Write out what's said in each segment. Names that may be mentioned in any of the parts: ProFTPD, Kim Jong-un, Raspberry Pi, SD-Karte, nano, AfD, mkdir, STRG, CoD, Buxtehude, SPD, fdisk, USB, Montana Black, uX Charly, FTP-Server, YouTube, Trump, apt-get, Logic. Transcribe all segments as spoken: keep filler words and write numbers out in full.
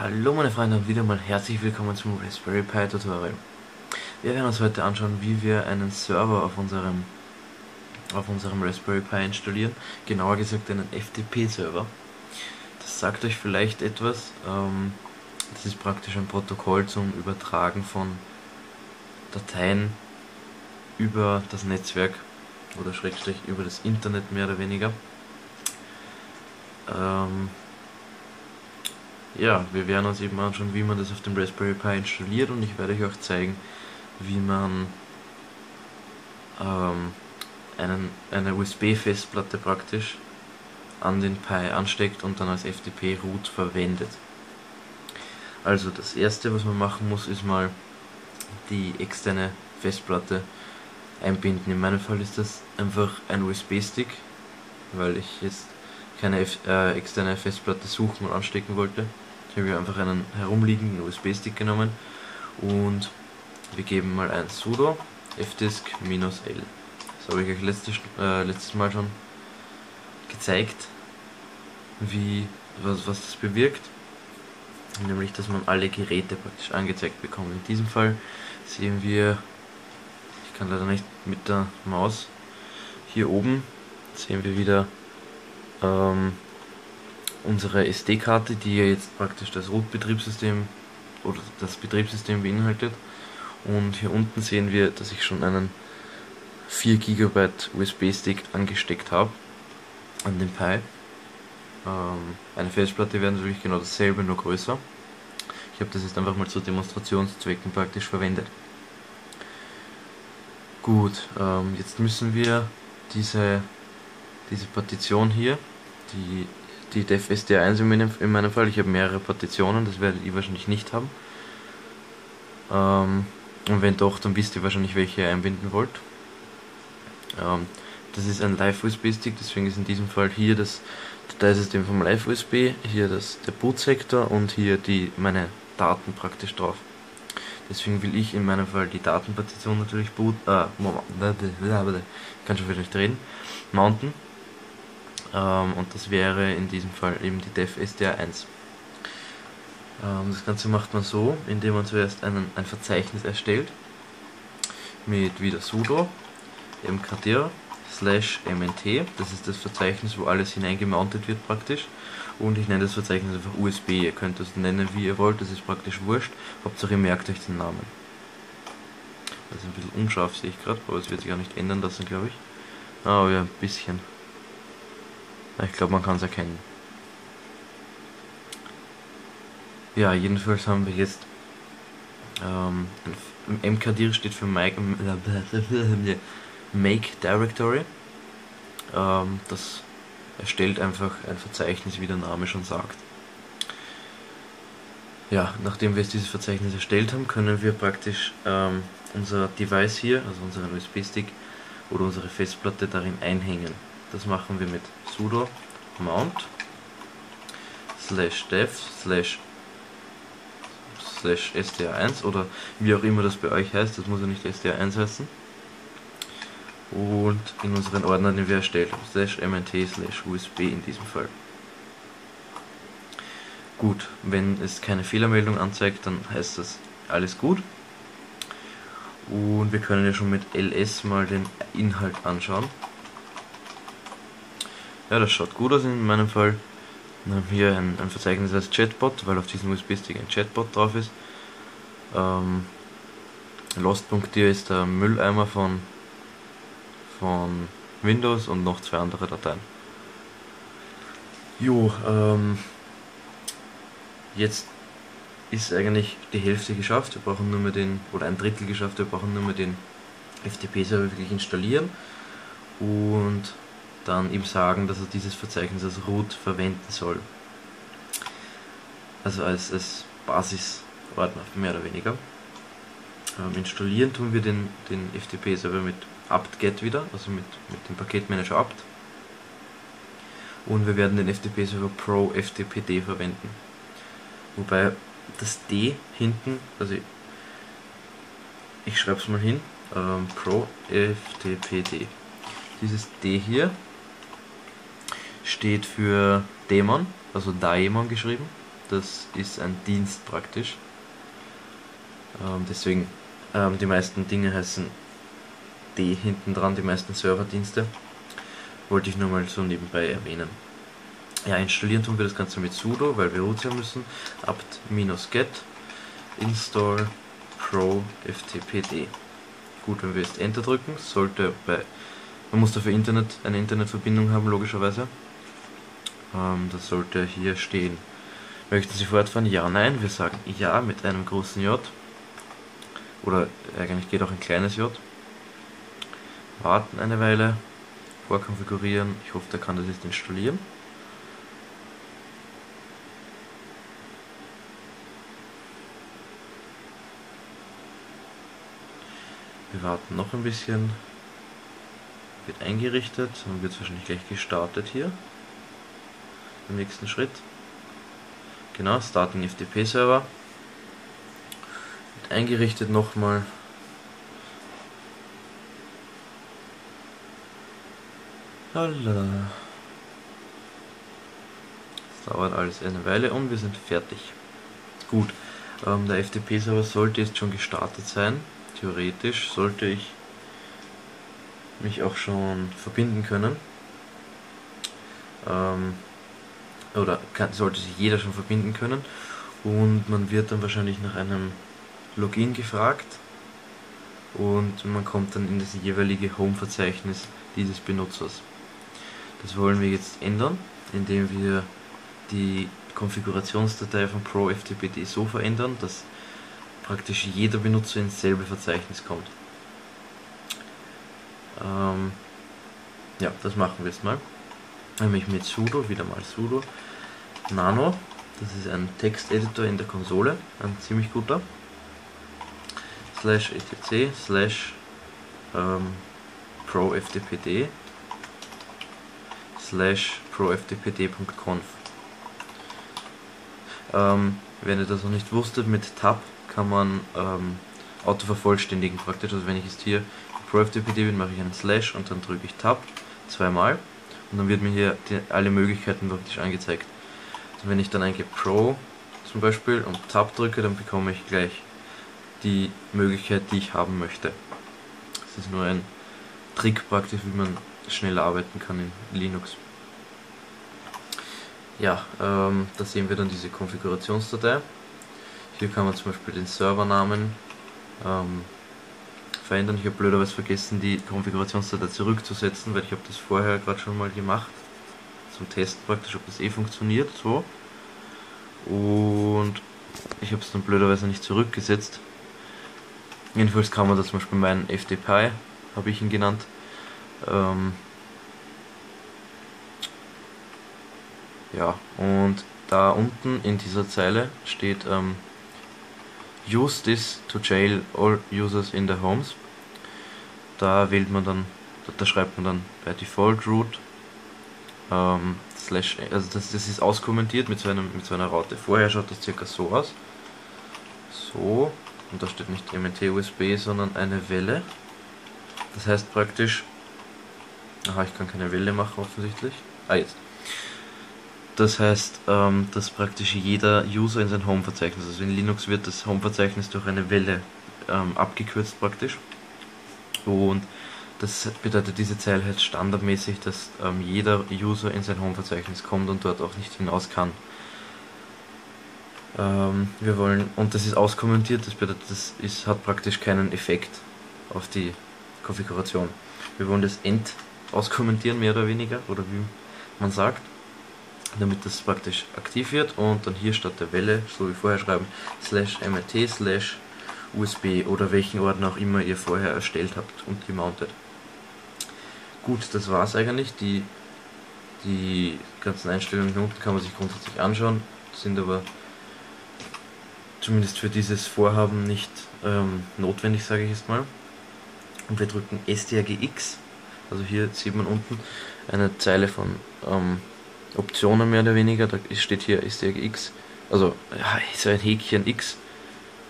Hallo meine Freunde und wieder mal herzlich willkommen zum Raspberry Pi Tutorial. Wir werden uns heute anschauen, wie wir einen Server auf unserem auf unserem Raspberry Pi installieren, genauer gesagt einen F T P-Server. Das sagt euch vielleicht etwas, ähm, das ist praktisch ein Protokoll zum Übertragen von Dateien über das Netzwerk oder Schrägstrich über das Internet mehr oder weniger. Ähm, Ja, wir werden uns eben anschauen, wie man das auf dem Raspberry Pi installiert, und ich werde euch auch zeigen, wie man ähm, einen, eine U S B-Festplatte praktisch an den Pi ansteckt und dann als F T P-Root verwendet. Also das erste, was man machen muss, ist mal die externe Festplatte einbinden. In meinem Fall ist das einfach ein U S B-Stick, weil ich jetzt keine F äh, externe Festplatte suchen und anstecken wollte. Ich habe hier einfach einen herumliegenden U S B-Stick genommen und wir geben mal ein sudo fdisk-l. Das habe ich euch letzte, äh, letztes Mal schon gezeigt, wie, was, was das bewirkt. Nämlich, dass man alle Geräte praktisch angezeigt bekommt. In diesem Fall sehen wir, ich kann leider nicht mit der Maus, hier oben sehen wir wieder Ähm, unsere S D-Karte, die ja jetzt praktisch das Root-Betriebssystem oder das Betriebssystem beinhaltet, und hier unten sehen wir, dass ich schon einen vier Gigabyte U S B-Stick angesteckt habe an den Pi. Ähm, eine Festplatte wäre natürlich genau dasselbe, nur größer. Ich habe das jetzt einfach mal zu Demonstrationszwecken praktisch verwendet. Gut, ähm, jetzt müssen wir diese diese Partition hier, die, die dev S D eins in, in meinem Fall, ich habe mehrere Partitionen, das werdet ihr wahrscheinlich nicht haben. Ähm, und wenn doch, dann wisst ihr wahrscheinlich, welche ihr einbinden wollt. Ähm, das ist ein Live-U S B-Stick, deswegen ist in diesem Fall hier das Dateisystem vom Live-U S B, hier das, der Bootsektor und hier die, meine Daten praktisch drauf. Deswegen will ich in meinem Fall die Datenpartition natürlich boot, äh, ich kann schon wieder nicht reden, mounten. Ähm, und das wäre in diesem Fall eben die dev S D eins. Ähm, das Ganze macht man so, indem man zuerst einen, ein Verzeichnis erstellt mit wieder sudo mkdir slash mnt. Das ist das Verzeichnis, wo alles hineingemountet wird praktisch, und ich nenne das Verzeichnis einfach U S B. Ihr könnt das nennen, wie ihr wollt, das ist praktisch wurscht, Hauptsache ihr merkt euch den Namen. Das ist ein bisschen unscharf, sehe ich gerade, aber es wird sich auch nicht ändern lassen, glaube ich. Ah, oh, ja, ein bisschen. Ich glaube, man kann es erkennen. Ja, jedenfalls haben wir jetzt ähm, mkdir steht für Mike, Make Directory. Ähm, das erstellt einfach ein Verzeichnis, wie der Name schon sagt. Ja, nachdem wir jetzt dieses Verzeichnis erstellt haben, können wir praktisch ähm, unser Device hier, also unseren U S B-Stick oder unsere Festplatte darin einhängen. Das machen wir mit sudo mount slash dev slash slash S D R eins oder wie auch immer das bei euch heißt, das muss ja nicht S D R eins heißen, und in unseren Ordner, den wir erstellt haben, slash mnt slash U S B in diesem Fall. Gut, wenn es keine Fehlermeldung anzeigt, dann heißt das alles gut, und wir können ja schon mit L S mal den Inhalt anschauen. Ja, das schaut gut aus in meinem Fall. Dann haben wir hier ein, ein Verzeichnis als Chatbot, weil auf diesem U S B-Stick ein Chatbot drauf ist. Ähm, Lost.dir ist der Mülleimer von, von Windows und noch zwei andere Dateien. Jo, ähm, jetzt ist eigentlich die Hälfte geschafft. Wir brauchen nur mehr den, oder ein Drittel geschafft, wir brauchen nur mehr den F T P-Server wirklich installieren und dann ihm sagen, dass er dieses Verzeichnis als Root verwenden soll. Also als, als Basisordner, mehr oder weniger. Ähm, installieren tun wir den, den F T P-Server mit apt-get wieder, also mit, mit dem Paketmanager apt. Und wir werden den F T P-Server ProFTPD verwenden. Wobei das D hinten, also ich, ich schreibe es mal hin, ähm, ProFTPD. Dieses D hier steht für Daemon, also Daemon geschrieben, das ist ein Dienst praktisch. Ähm, deswegen, ähm, die meisten Dinge heißen D hinten dran, die meisten Serverdienste. Wollte ich nur mal so nebenbei erwähnen. Ja, installieren tun wir das Ganze mit sudo, weil wir root müssen. apt-get install ProFTPD. Gut, wenn wir jetzt Enter drücken, sollte bei... Man muss dafür Internet, eine Internetverbindung haben, logischerweise. Ähm, das sollte hier stehen. Möchten Sie fortfahren? Ja, nein. Wir sagen Ja mit einem großen J. Oder eigentlich geht auch ein kleines J. Warten eine Weile. Vorkonfigurieren. Ich hoffe, der kann das jetzt installieren. Wir warten noch ein bisschen. Wird eingerichtet und wird wahrscheinlich gleich gestartet hier. Im nächsten Schritt. Genau, Starting F T P Server. Wird eingerichtet nochmal. Hallo. Das dauert alles eine Weile und wir sind fertig. Gut, ähm, der F T P Server sollte jetzt schon gestartet sein. Theoretisch sollte ich mich auch schon verbinden können, ähm, oder kann, sollte sich jeder schon verbinden können, und man wird dann wahrscheinlich nach einem Login gefragt und man kommt dann in das jeweilige Home-Verzeichnis dieses Benutzers. Das wollen wir jetzt ändern, indem wir die Konfigurationsdatei von ProFTPD so verändern, dass praktisch jeder Benutzer ins selbe Verzeichnis kommt. Ähm, ja, das machen wir jetzt mal. Nämlich mit sudo, wieder mal sudo, nano, das ist ein Texteditor in der Konsole, ein ziemlich guter, slash etc, slash ähm, ProFTPD, slash ProFTPD.conf. Ähm, wenn ihr das noch nicht wusstet, mit Tab kann man ähm, Auto vervollständigen praktisch. Also wenn ich jetzt hier ProFTPD bin, mache ich einen Slash und dann drücke ich Tab zweimal und dann wird mir hier die, alle Möglichkeiten praktisch angezeigt. Also wenn ich dann eingebe Pro zum Beispiel und Tab drücke, dann bekomme ich gleich die Möglichkeit, die ich haben möchte. Das ist nur ein Trick praktisch, wie man schnell arbeiten kann in Linux. Ja, ähm, da sehen wir dann diese Konfigurationsdatei. Hier kann man zum Beispiel den Servernamen ähm, verändern. Ich habe blöderweise vergessen, die Konfigurationsdatei zurückzusetzen, weil ich habe das vorher gerade schon mal gemacht, zum Testen praktisch, ob das eh funktioniert, so. Und ich habe es dann blöderweise nicht zurückgesetzt. Jedenfalls kann man das zum Beispiel meinen F T P I, habe ich ihn genannt, ähm ja, und da unten in dieser Zeile steht ähm, Use this to jail all users in their homes. Da wählt man dann, da schreibt man dann bei Default root ähm, slash, also das, das ist auskommentiert mit so, einem, mit so einer Raute. Vorher schaut das circa so aus. So, und da steht nicht M N T U S B, sondern eine Welle. Das heißt praktisch, aha, ich kann keine Welle machen offensichtlich. Ah, jetzt. Das heißt, ähm, dass praktisch jeder User in sein Home-Verzeichnis, also in Linux wird das Home-Verzeichnis durch eine Welle ähm, abgekürzt praktisch. Und das bedeutet, diese Zeile heißt standardmäßig, dass ähm, jeder User in sein Home-Verzeichnis kommt und dort auch nicht hinaus kann. Ähm, wir wollen, und das ist auskommentiert, das bedeutet, das ist, hat praktisch keinen Effekt auf die Konfiguration. Wir wollen das ent auskommentieren, mehr oder weniger, oder wie man sagt, damit das praktisch aktiv wird, und dann hier statt der Welle, so wie vorher, schreiben slash mrt slash usb oder welchen Ordner auch immer ihr vorher erstellt habt und gemountet. Gut, das war's eigentlich. Die, die ganzen Einstellungen hier unten kann man sich grundsätzlich anschauen, sind aber zumindest für dieses Vorhaben nicht ähm, notwendig, sage ich jetzt mal. Und wir drücken strgx, also hier sieht man unten eine Zeile von ähm, Optionen mehr oder weniger, da steht hier strgx, also so ein Häkchen x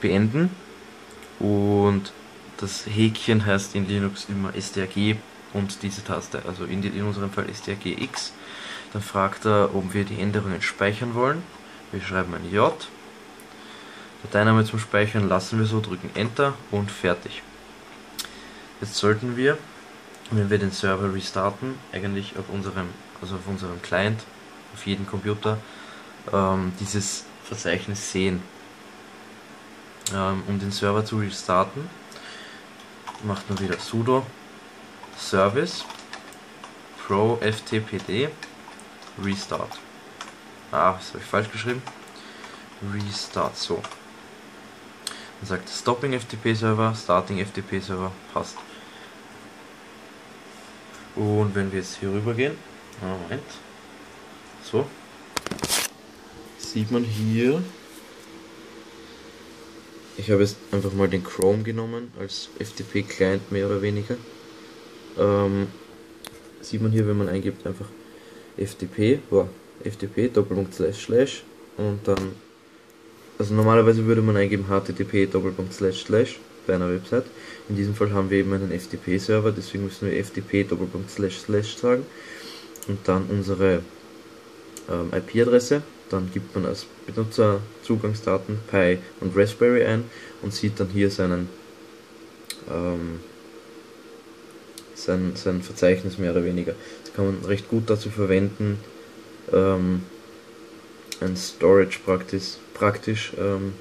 beenden, und das Häkchen heißt in Linux immer strg und diese Taste, also in, die, in unserem Fall strgx. Dann fragt er, ob wir die Änderungen speichern wollen, wir schreiben ein J, Dateiname zum Speichern lassen wir so, drücken Enter und fertig. Jetzt sollten wir, wenn wir den Server restarten, eigentlich auf unserem, also auf unserem Client, auf jedem Computer, ähm, dieses Verzeichnis sehen. Ähm, um den Server zu restarten, macht man wieder sudo service ProFTPD restart. Ah, das habe ich falsch geschrieben. Restart, so. Man sagt Stopping F T P Server, Starting F T P Server, passt. Und wenn wir jetzt hier rüber gehen, Moment, so, sieht man hier, ich habe jetzt einfach mal den Chrome genommen als F T P Client mehr oder weniger, ähm, sieht man hier, wenn man eingibt einfach F T P, boah, F T P Doppelpunkt slash slash und dann, also normalerweise würde man eingeben H T T P Doppelpunkt slash slash bei einer Website. In diesem Fall haben wir eben einen F T P-Server, deswegen müssen wir F T P Doppelpunkt slash slash sagen und dann unsere ähm, I P-Adresse. Dann gibt man als Benutzer Zugangsdaten Pi und Raspberry ein und sieht dann hier seinen ähm, sein, sein Verzeichnis mehr oder weniger. Das kann man recht gut dazu verwenden, ähm, ein Storage praktisch, praktisch ähm,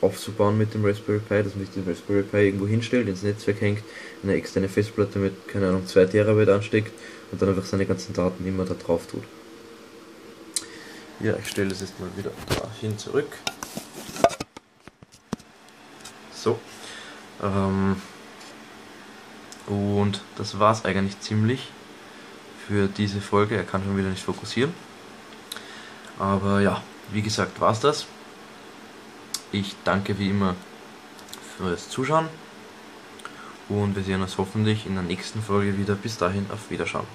aufzubauen mit dem Raspberry Pi, dass man sich den Raspberry Pi irgendwo hinstellt, ins Netzwerk hängt, eine externe Festplatte mit, keine Ahnung, zwei Terabyte ansteckt und dann einfach seine ganzen Daten immer da drauf tut. Ja, ich stelle es jetzt mal wieder dahin zurück. So. Ähm, und das war's eigentlich ziemlich für diese Folge. Er kann schon wieder nicht fokussieren. Aber ja, wie gesagt, war's das. Ich danke wie immer fürs Zuschauen und wir sehen uns hoffentlich in der nächsten Folge wieder. Bis dahin, auf Wiederschauen.